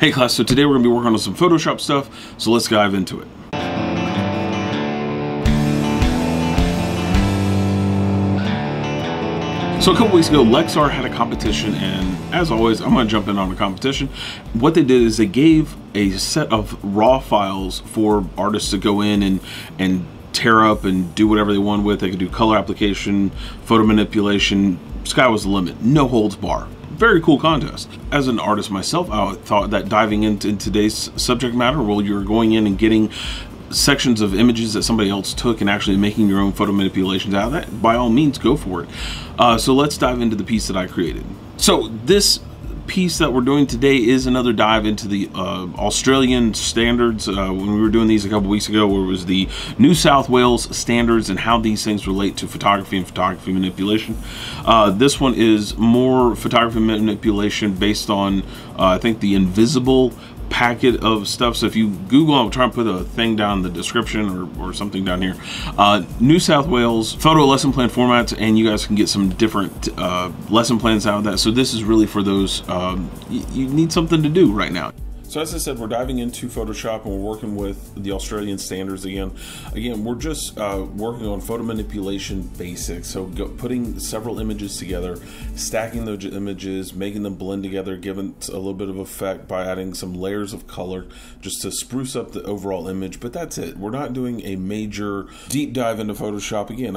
Hey class, so today we're gonna be working on some Photoshop stuff, so let's dive into it. So a couple weeks ago, Lexar had a competition, and as always, I'm gonna jump in on the competition. What they did is they gave a set of RAW files for artists to go in and tear up and do whatever they want with. They could do color application, photo manipulation, sky was the limit, no holds bar. Very cool contest. As an artist myself, I thought that diving into today's subject matter, well, you're going in and getting sections of images that somebody else took and actually making your own photo manipulations out of that, by all means, go for it. So let's dive into the piece that I created. So this piece that we're doing today is another dive into the Australian standards. When we were doing these a couple weeks ago, where it was the New South Wales standards and how these things relate to photography and photography manipulation. This one is more photography manipulation based on, I think, the invisible packet of stuff. So if you Google, I'll try and put a thing down in the description or something down here. New South Wales photo lesson plan formats, and you guys can get some different lesson plans out of that. So this is really for those, you need something to do right now. So as I said, we're diving into Photoshop and we're working with the Australian standards again. Again, we're just working on photo manipulation basics. So putting several images together, stacking those images, making them blend together, giving a little bit of effect by adding some layers of color just to spruce up the overall image. But that's it. We're not doing a major deep dive into Photoshop. Again,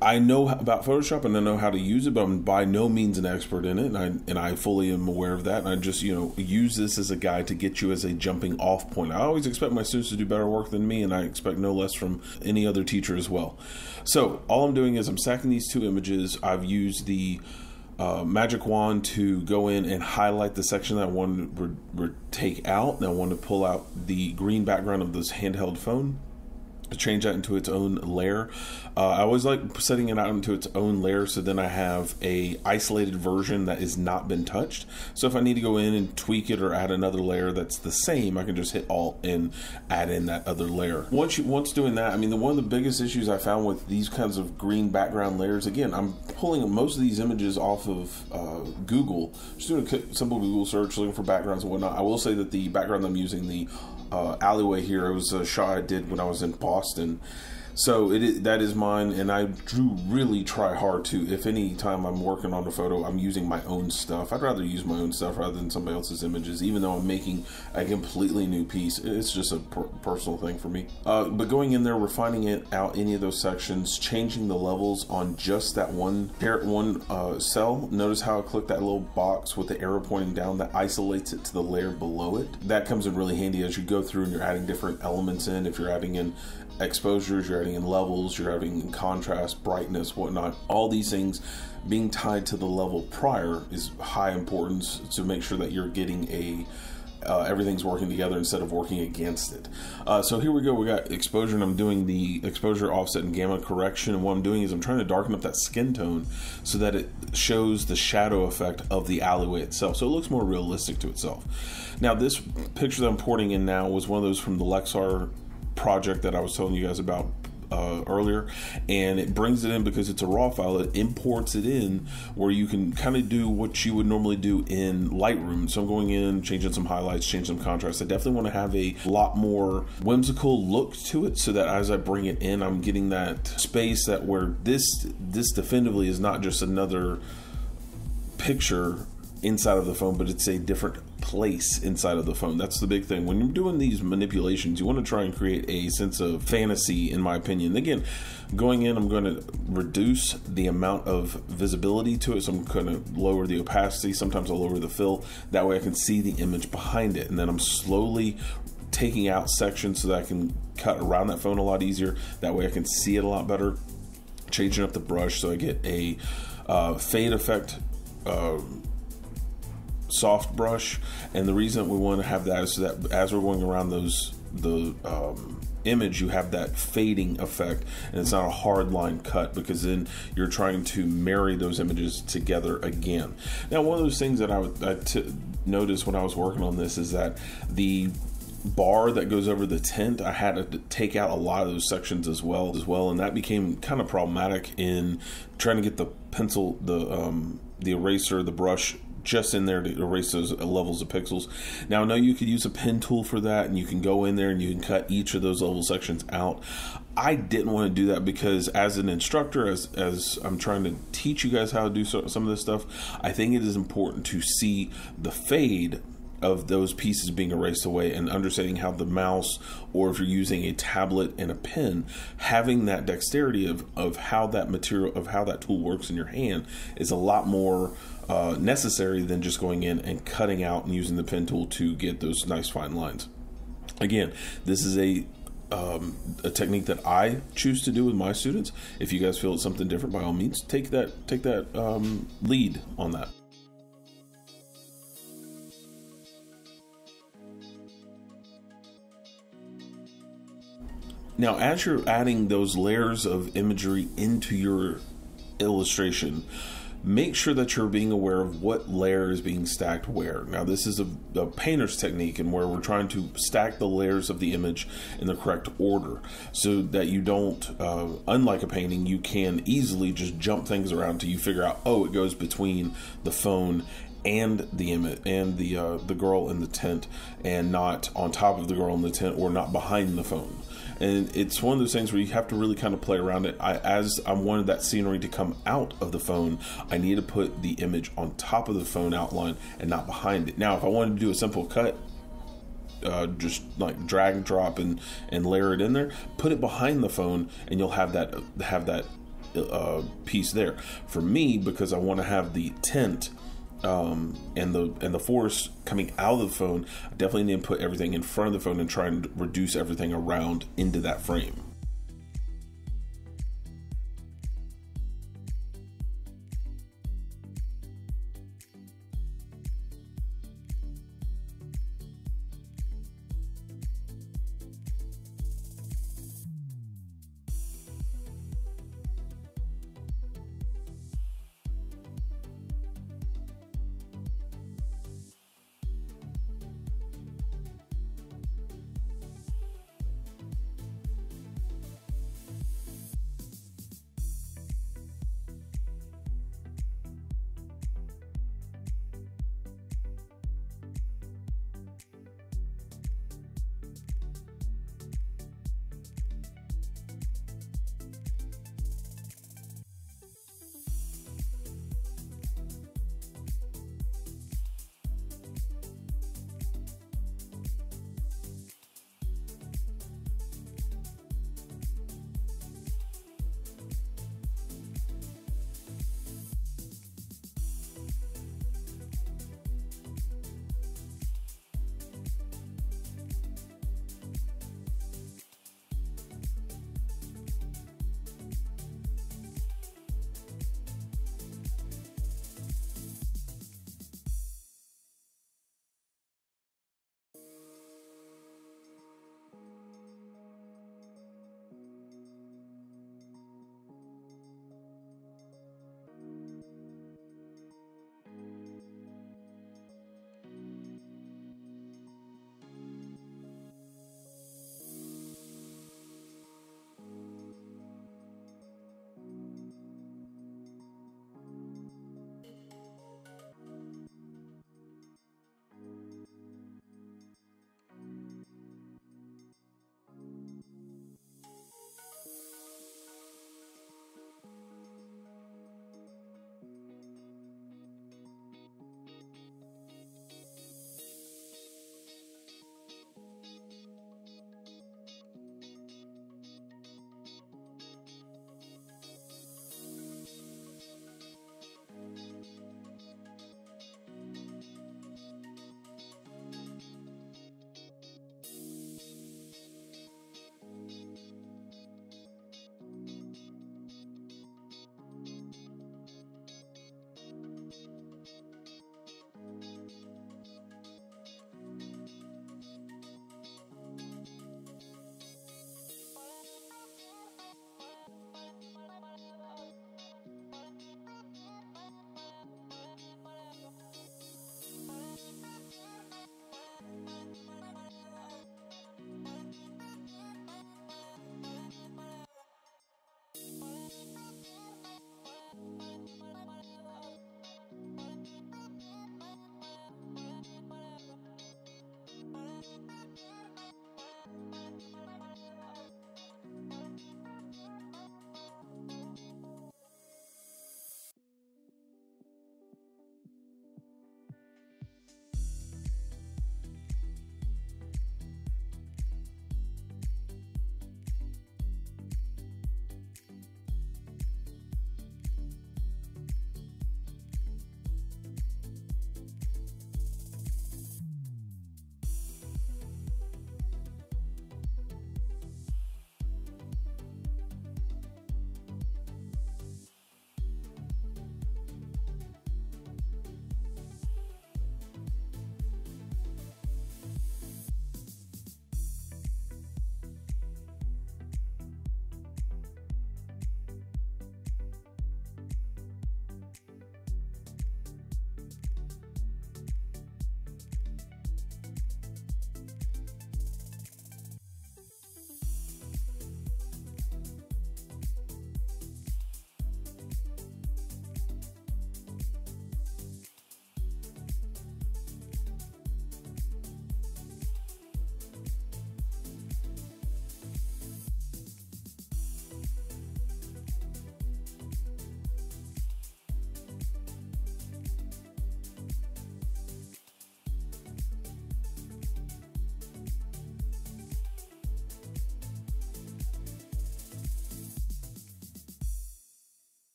I know about Photoshop and I know how to use it, but I'm by no means an expert in it, and I fully am aware of that. And I just, you know, use this as a guide to get you as a jumping off point. I always expect my students to do better work than me, and I expect no less from any other teacher as well. So all I'm doing is I'm stacking these two images. I've used the magic wand to go in and highlight the section that I wanted to take out, and I wanted to pull out the green background of this handheld phone to change that into its own layer. I always like setting it out into its own layer, so then I have a isolated version that has not been touched. So if I need to go in and tweak it or add another layer that's the same, I can just hit Alt and add in that other layer. Once doing that, I mean, one of the biggest issues I found with these kinds of green background layers, again, I'm pulling most of these images off of Google, just doing a simple Google search, looking for backgrounds and whatnot. I will say that the background that I'm using, the alleyway here, it was a shot I did when I was in Boston, so that is mine, and I do really try hard to, if any time I'm working on a photo, I'm using my own stuff. I'd rather use my own stuff rather than somebody else's images, even though I'm making a completely new piece. It's just a personal thing for me. But going in there, refining it out, any of those sections, changing the levels on just that one cell. Notice how I click that little box with the arrow pointing down that isolates it to the layer below it. That comes in really handy as you go through and you're adding different elements in. If you're adding in exposures, you're adding in levels, you're adding in contrast, brightness, whatnot. All these things being tied to the level prior is high importance to make sure that you're getting a everything's working together instead of working against it. So here we go, we got exposure, and I'm doing the exposure, offset, and gamma correction, and what I'm doing is I'm trying to darken up that skin tone so that it shows the shadow effect of the alleyway itself, so it looks more realistic to itself. Now this picture that I'm porting in now was one of those from the Lexar project that I was telling you guys about earlier, and it brings it in because it's a raw file. It imports it in where you can kind of do what you would normally do in Lightroom. So I'm going in, changing some highlights, changing some contrast. I definitely want to have a lot more whimsical look to it, so that as I bring it in, I'm getting that space that where this definitively is not just another picture inside of the phone, but it's a different place inside of the phone. That's the big thing. When you're doing these manipulations, you want to try and create a sense of fantasy, in my opinion. Again, going in, I'm going to reduce the amount of visibility to it. So I'm going to lower the opacity. Sometimes I'll lower the fill. That way I can see the image behind it. And then I'm slowly taking out sections so that I can cut around that phone a lot easier. That way I can see it a lot better. Changing up the brush so I get a fade effect, soft brush, and the reason we want to have that is so that as we're going around the image, you have that fading effect, and it's not a hard line cut, because then you're trying to marry those images together again. Now, one of those things that I noticed when I was working on this is that the bar that goes over the tent, I had to take out a lot of those sections as well, and that became kind of problematic in trying to get the pencil, the eraser, the brush just in there to erase those levels of pixels. Now I know you could use a pen tool for that, and you can go in there and you can cut each of those level sections out. I didn't want to do that because as an instructor, as I'm trying to teach you guys how to do some of this stuff, I think it is important to see the fade of those pieces being erased away, and understanding how the mouse, or if you're using a tablet and a pen, having that dexterity of how that material, of how that tool works in your hand, is a lot more necessary than just going in and cutting out and using the pen tool to get those nice fine lines. Again, this is a technique that I choose to do with my students. If you guys feel it's something different, by all means, take that lead on that. Now, as you're adding those layers of imagery into your illustration, make sure that you're being aware of what layer is being stacked where. Now, this is a painter's technique, and where we're trying to stack the layers of the image in the correct order, so that you don't, unlike a painting, you can easily just jump things around until you figure out, oh, it goes between the phone and the image, and the girl in the tent, and not on top of the girl in the tent, or not behind the phone. And it's one of those things where you have to really kind of play around it. As I wanted that scenery to come out of the phone, I need to put the image on top of the phone outline and not behind it. Now, if I wanted to do a simple cut, just like drag and drop and layer it in there, put it behind the phone, and you'll have that piece there. For me, because I want to have the tent and the forest coming out of the phone, I definitely need to put everything in front of the phone and try and reduce everything around into that frame.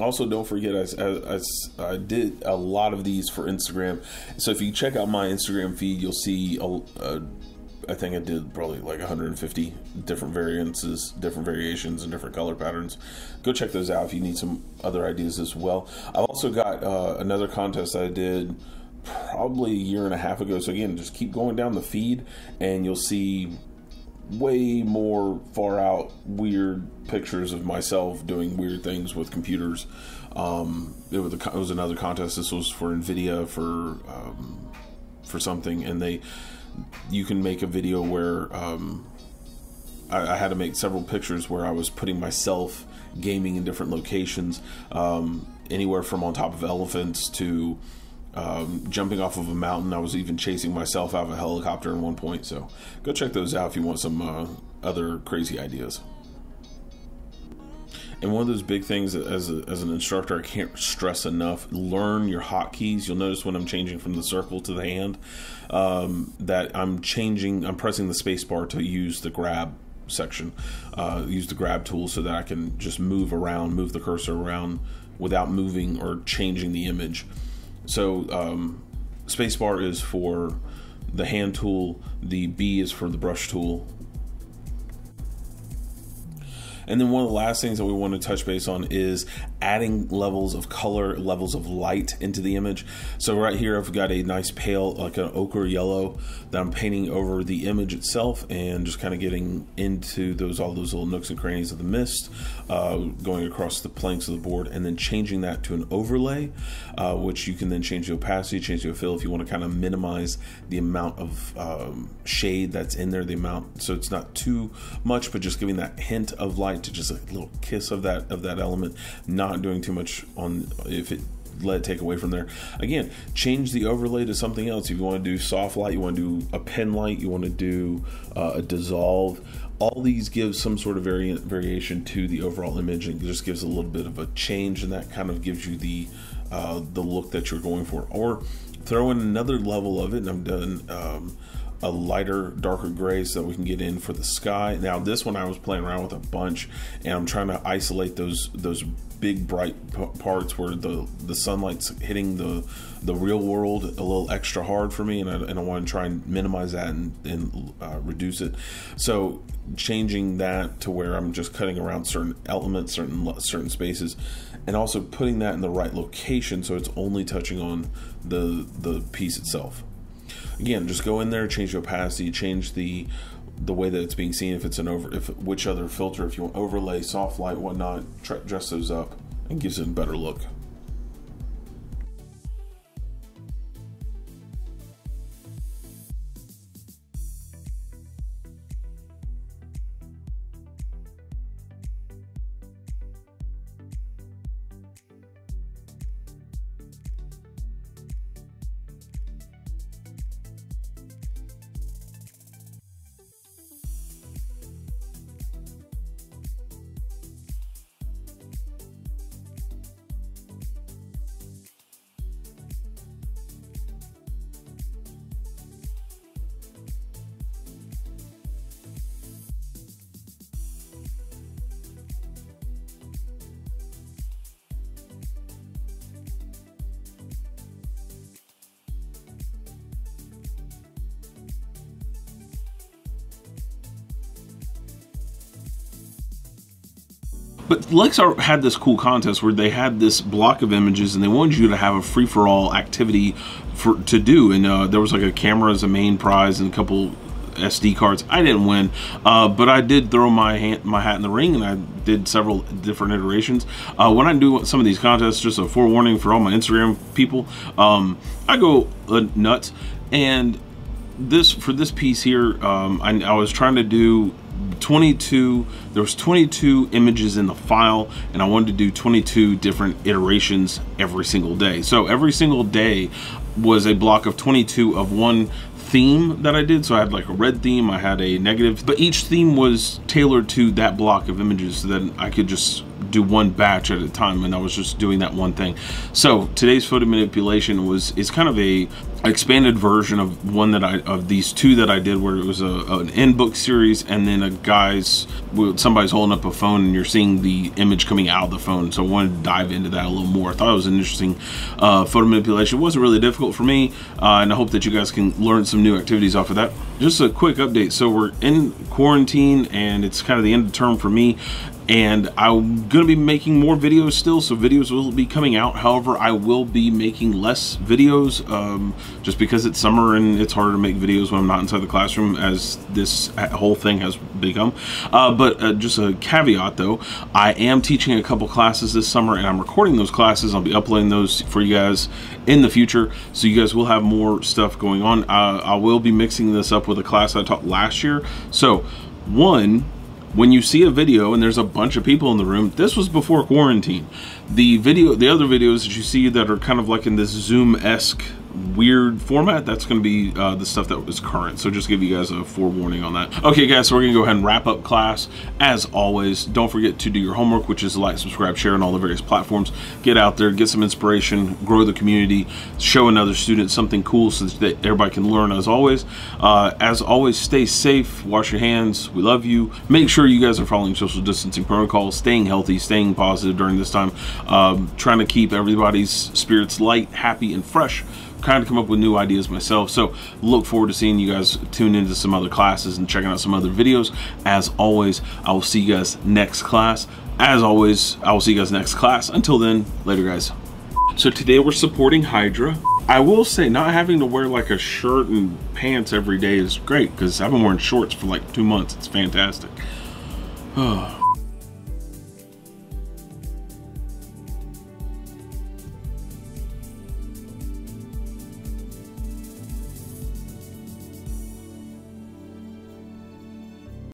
Also, don't forget, I did a lot of these for Instagram. So if you check out my Instagram feed, you'll see, I think I did probably like 150 different variances, different variations, and different color patterns. Go check those out if you need some other ideas as well. I've also got another contest I did probably a year and a half ago. So again, just keep going down the feed and you'll see way more far out weird pictures of myself doing weird things with computers. It was another contest. This was for Nvidia for something, and you can make a video where I had to make several pictures where I was putting myself gaming in different locations, anywhere from on top of elephants to jumping off of a mountain. I was even chasing myself out of a helicopter at one point. So go check those out if you want some other crazy ideas. And one of those big things as an instructor, I can't stress enough, learn your hotkeys. You'll notice when I'm changing from the circle to the hand, that I'm pressing the space bar to use the grab section, use the grab tool, so that I can just move around, move the cursor around without moving or changing the image. So space bar is for the hand tool, the B is for the brush tool. And then one of the last things that we want to touch base on is adding levels of color, levels of light into the image. So right here, I've got a nice pale, like an ochre yellow, that I'm painting over the image itself, and just kind of getting into all those little nooks and crannies of the mist, going across the planks of the board, and then changing that to an overlay, which you can then change the opacity, change the fill if you want to kind of minimize the amount of shade that's in there, the amount, so it's not too much, but just giving that hint of light, to just a little kiss of that element, not doing too much on if it let it take away from there. Again, change the overlay to something else. If you want to do soft light, you want to do a pen light, you want to do a dissolve. All these give some sort of variation to the overall image, and just gives a little bit of a change, and that kind of gives you the look that you're going for. Or throw in another level of it, and I've done a lighter, darker gray so that we can get in for the sky. Now this one I was playing around with a bunch, and I'm trying to isolate those big bright parts where the sunlight's hitting the real world a little extra hard for me, and I want to try and minimize that and reduce it. So changing that to where I'm just cutting around certain elements, certain spaces, and also putting that in the right location so it's only touching on the piece itself. Again, just go in there, change the opacity, change the way that it's being seen, if it's which other filter, if you want overlay, soft light, whatnot, dress those up, and gives it a better look. But Lexar had this cool contest where they had this block of images, and they wanted you to have a free-for-all activity to do. And there was like a camera as a main prize and a couple SD cards. I didn't win, but I did throw my hat in the ring, and I did several different iterations. When I do some of these contests, just a forewarning for all my Instagram people, I go nuts. And for this piece here, I was trying to do 22, there was 22 images in the file, and I wanted to do 22 different iterations every single day. So every single day was a block of 22 of one theme that I did. So I had like a red theme, I had a negative, but each theme was tailored to that block of images, so that I could just do one batch at a time, and I was just doing that one thing. So today's photo manipulation is kind of a expanded version of one that of these two that I did, where it was an in-book series, and then somebody's holding up a phone and you're seeing the image coming out of the phone. So I wanted to dive into that a little more. I thought it was an interesting photo manipulation. It wasn't really difficult for me, and I hope that you guys can learn some new activities off of that. Just a quick update. So we're in quarantine and it's kind of the end of the term for me, and I'm gonna be making more videos still, so videos will be coming out. However, I will be making less videos just because it's summer and it's harder to make videos when I'm not inside the classroom, as this whole thing has become. But just a caveat though, I am teaching a couple classes this summer and I'm recording those classes. I'll be uploading those for you guys in the future, so you guys will have more stuff going on. I will be mixing this up with a class I taught last year. So when you see a video and there's a bunch of people in the room, this was before quarantine. The other videos that you see that are kind of like in this Zoom-esque weird format, that's going to be the stuff that was current. So just give you guys a forewarning on that. Okay guys, so we're going to go ahead and wrap up class. As always, don't forget to do your homework, which is like, subscribe, share on all the various platforms. Get out there, get some inspiration, grow the community, show another student something cool so that everybody can learn. As always, stay safe, wash your hands. We love you. Make sure you guys are following social distancing protocols, staying healthy, staying positive during this time, trying to keep everybody's spirits light, happy, and fresh. Kind of come up with new ideas myself, so look forward to seeing you guys tune into some other classes and checking out some other videos. As always, I will see you guys next class. Until then, later guys. So today we're supporting Hydra. I will say, not having to wear like a shirt and pants every day is great, because I've been wearing shorts for like 2 months. It's fantastic.